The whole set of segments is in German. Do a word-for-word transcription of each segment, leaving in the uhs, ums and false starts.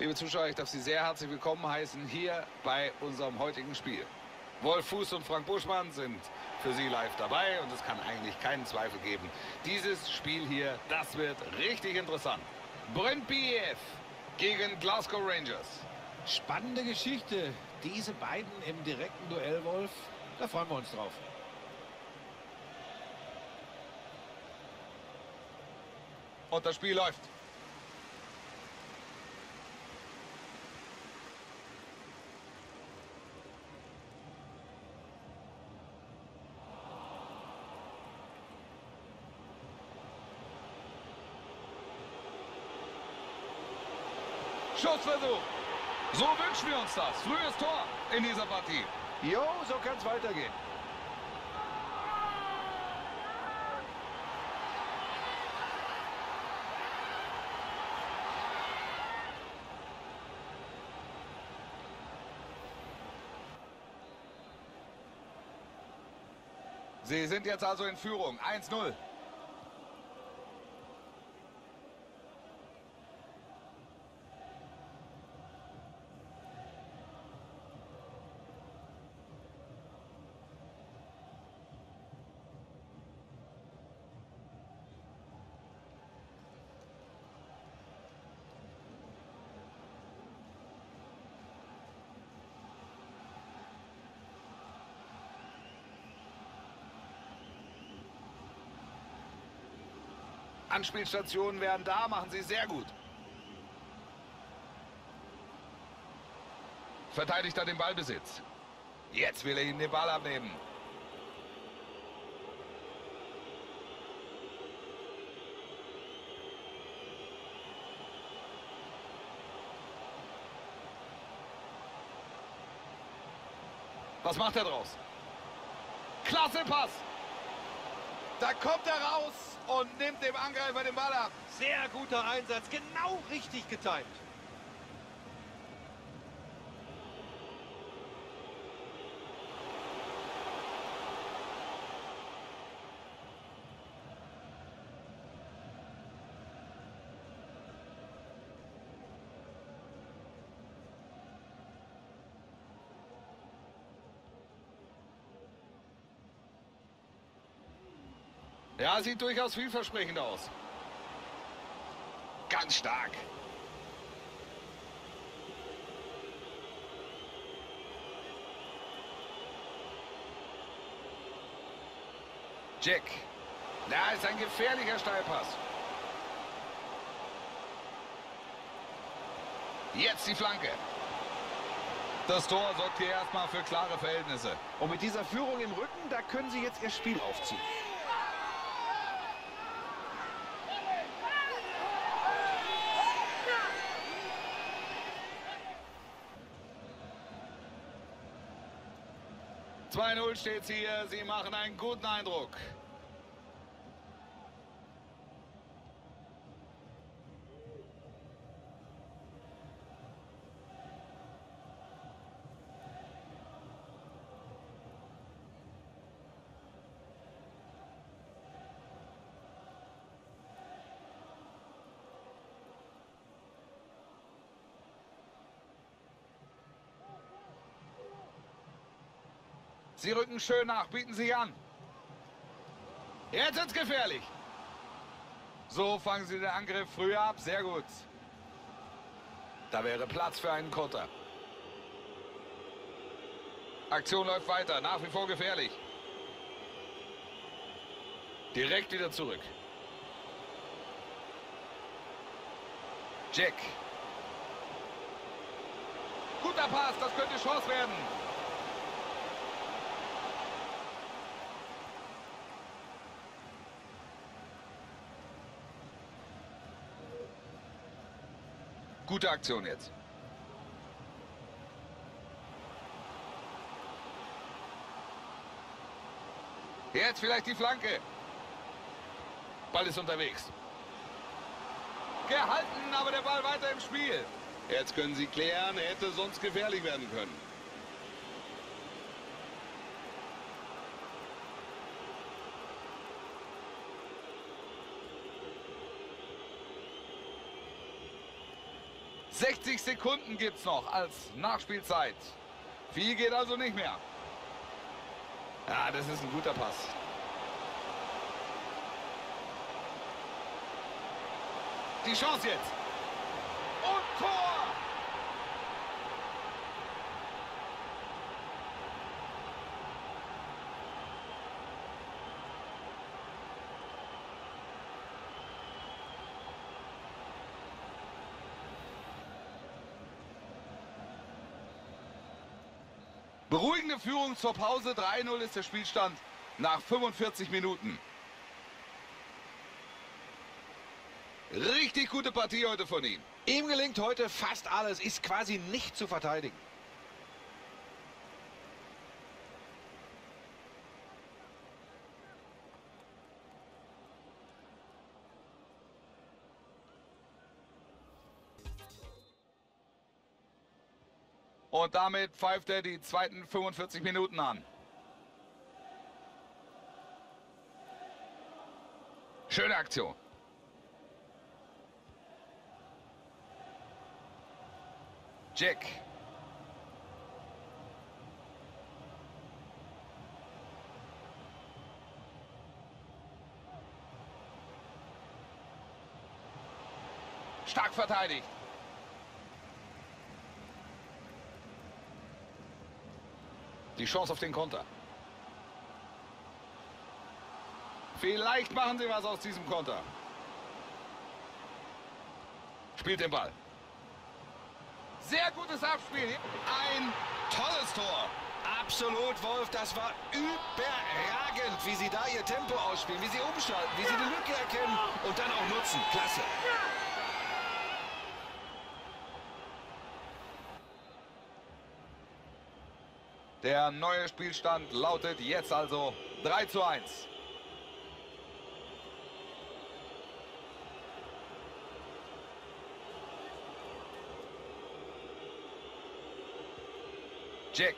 Liebe Zuschauer, ich darf Sie sehr herzlich willkommen heißen hier bei unserem heutigen Spiel. Wolf Fuß und Frank Buschmann sind für Sie live dabei und es kann eigentlich keinen Zweifel geben. Dieses Spiel hier, das wird richtig interessant. Bröndby I F gegen Glasgow Rangers. Spannende Geschichte. Diese beiden im direkten Duell, Wolf. Da freuen wir uns drauf. Und das Spiel läuft. Schussversuch. So wünschen wir uns das. Frühes Tor in dieser Partie. Jo, so kann es weitergehen. Sie sind jetzt also in Führung. eins null. Anspielstationen werden da, machen sie sehr gut. Verteidigt er den Ballbesitz. Jetzt will er ihnen den Ball abnehmen. Was macht er draus? Klasse Pass! Da kommt er raus und nimmt dem Angreifer den Ball ab. Sehr guter Einsatz, genau richtig getimt. Ja, sieht durchaus vielversprechend aus. Ganz stark. Jack. Da ist ein gefährlicher Steilpass. Jetzt die Flanke. Das Tor sorgt hier erstmal für klare Verhältnisse. Und mit dieser Führung im Rücken, da können sie jetzt ihr Spiel aufziehen. zwei null steht es hier. Sie machen einen guten Eindruck. Sie rücken schön nach, bieten sich an. Jetzt ist es gefährlich. So fangen sie den Angriff früher ab, sehr gut. Da wäre Platz für einen Konter. Aktion läuft weiter, nach wie vor gefährlich. Direkt wieder zurück. Jack. Guter Pass, das könnte Chance werden. Gute Aktion jetzt. Jetzt vielleicht die Flanke. Ball ist unterwegs. Gehalten, aber der Ball weiter im Spiel. Jetzt können sie klären, er hätte sonst gefährlich werden können. sechzig Sekunden gibt es noch als Nachspielzeit. Viel geht also nicht mehr. Ja, das ist ein guter Pass. Die Chance jetzt. Und Tor! Beruhigende Führung zur Pause, drei null ist der Spielstand nach fünfundvierzig Minuten. Richtig gute Partie heute von ihm. Ihm gelingt heute fast alles, ist quasi nicht zu verteidigen. Und damit pfeift er die zweiten fünfundvierzig Minuten an. Schöne Aktion. Jack. Stark verteidigt. Die Chance auf den Konter. Vielleicht machen sie was aus diesem Konter. Spielt den Ball. Sehr gutes Abspiel. Ein tolles Tor. Absolut, Wolf. Das war überragend, wie sie da ihr Tempo ausspielen, wie sie umschalten, wie sie die Lücke erkennen und dann auch nutzen. Klasse. Der neue Spielstand lautet jetzt also drei zu eins. Jack.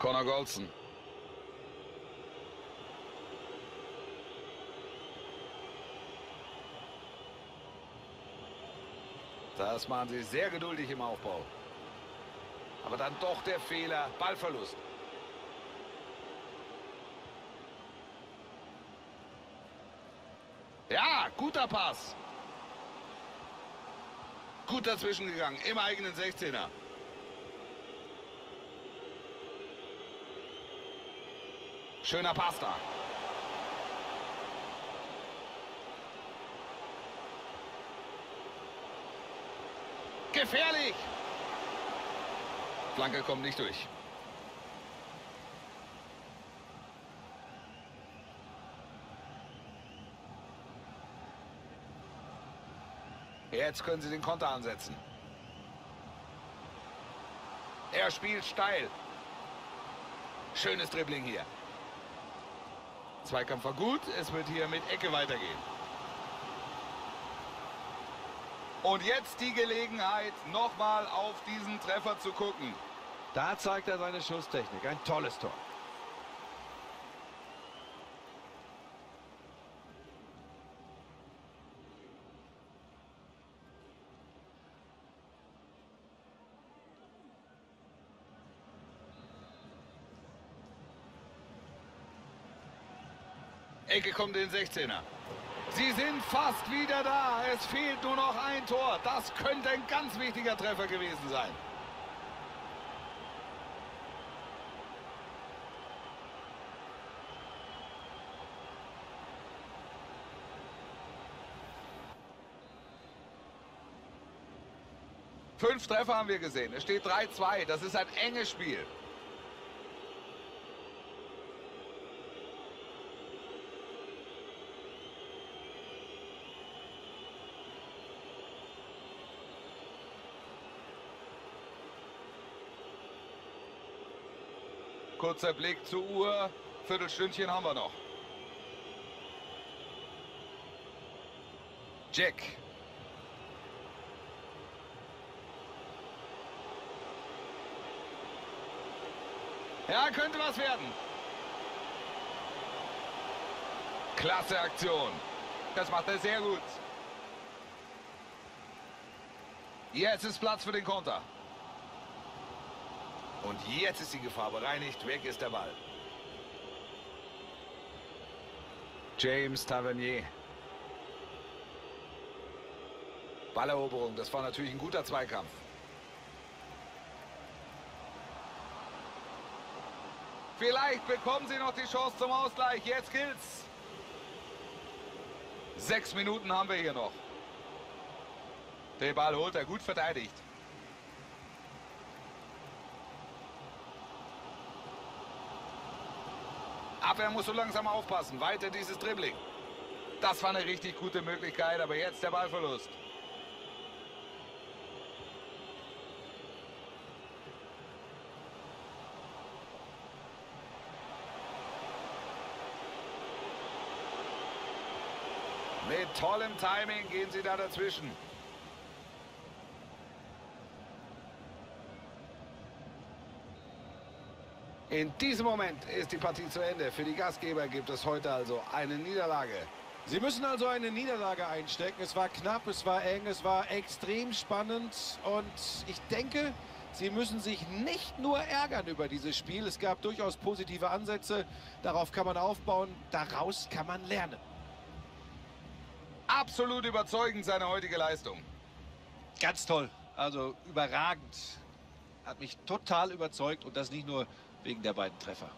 Connor Golson. Das machen sie sehr geduldig im Aufbau. Aber dann doch der Fehler, Ballverlust. Ja, guter Pass. Gut dazwischen gegangen, im eigenen sechzehner. Schöner Pass da. Gefährlich! Flanke kommt nicht durch. Jetzt können sie den Konter ansetzen. Er spielt steil. Schönes Dribbling hier. Zweikampf war gut. Es wird hier mit Ecke weitergehen. Und jetzt die Gelegenheit, nochmal auf diesen Treffer zu gucken. Da zeigt er seine Schusstechnik. Ein tolles Tor. Ecke kommt in den sechzehner. Sie sind fast wieder da. Es fehlt nur noch ein Tor. Das könnte ein ganz wichtiger Treffer gewesen sein. Fünf Treffer haben wir gesehen. Es steht drei zu zwei. Das ist ein enges Spiel. Kurzer Blick zur Uhr. Viertelstündchen haben wir noch. Jack. Ja, könnte was werden. Klasse Aktion. Das macht er sehr gut. Jetzt ist Platz für den Konter. Und jetzt ist die Gefahr bereinigt. Weg ist der Ball. James Tavernier. Balleroberung. Das war natürlich ein guter Zweikampf. Vielleicht bekommen sie noch die Chance zum Ausgleich. Jetzt gilt's. Sechs Minuten haben wir hier noch. Den Ball holt er, gut verteidigt. Abwehr muss so langsam aufpassen. Weiter dieses Dribbling. Das war eine richtig gute Möglichkeit, aber jetzt der Ballverlust. Mit tollem Timing gehen sie da dazwischen. In diesem Moment ist die Partie zu Ende. Für die Gastgeber gibt es heute also eine Niederlage. Sie müssen also eine Niederlage einstecken. Es war knapp, es war eng, es war extrem spannend. Und ich denke, sie müssen sich nicht nur ärgern über dieses Spiel. Es gab durchaus positive Ansätze. Darauf kann man aufbauen, daraus kann man lernen. Absolut überzeugend seine heutige Leistung. Ganz toll, also überragend. Hat mich total überzeugt und das nicht nur wegen der beiden Treffer.